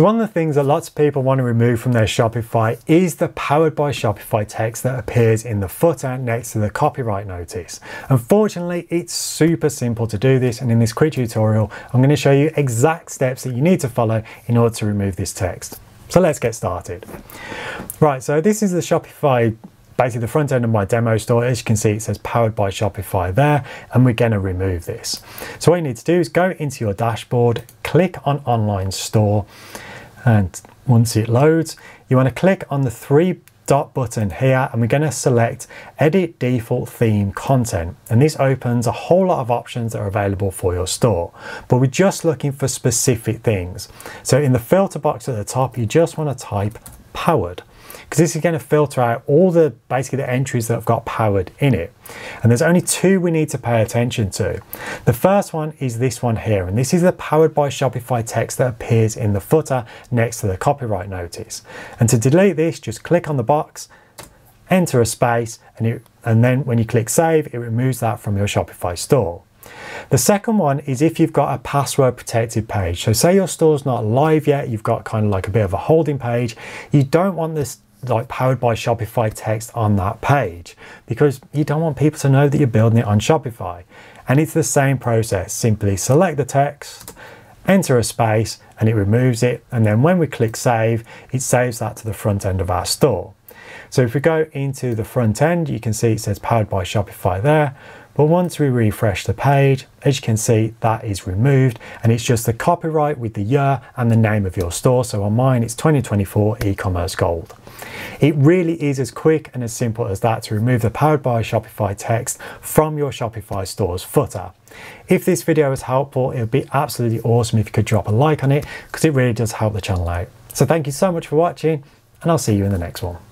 So one of the things that lots of people want to remove from their Shopify is the Powered by Shopify text that appears in the footer next to the copyright notice. Unfortunately, it's super simple to do this, and in this quick tutorial, I'm going to show you exact steps that you need to follow in order to remove this text. So let's get started. Right, so this is the Shopify, basically the front end of my demo store. As you can see, it says Powered by Shopify there, and we're going to remove this. So what you need to do is go into your dashboard, click on Online Store, and once it loads, you want to click on the three-dot button here, and we're going to select Edit Default Theme Content, and this opens a whole lot of options that are available for your store, but we're just looking for specific things. So in the filter box at the top, you just want to type Powered, because this is going to filter out all the basically the entries that have got powered in it. And there's only two we need to pay attention to. The first one is this one here, and this is the Powered by Shopify text that appears in the footer next to the copyright notice. And to delete this, just click on the box, enter a space, and then when you click save, it removes that from your Shopify store. The second one is if you've got a password protected page. So say your store's not live yet, you've got kind of like a bit of a holding page, you don't want this like Powered by Shopify text on that page, because you don't want people to know that you're building it on Shopify. And it's the same process, simply select the text, enter a space, and it removes it, and then when we click save, it saves that to the front end of our store. So if we go into the front end, you can see it says Powered by Shopify there. But once we refresh the page, as you can see, that is removed, and it's just the copyright with the year and the name of your store. So on mine, it's 2024 EcommerceGold. It really is as quick and as simple as that to remove the Powered by Shopify text from your Shopify store's footer. If this video was helpful, it would be absolutely awesome if you could drop a like on it, because it really does help the channel out. So thank you so much for watching, and I'll see you in the next one.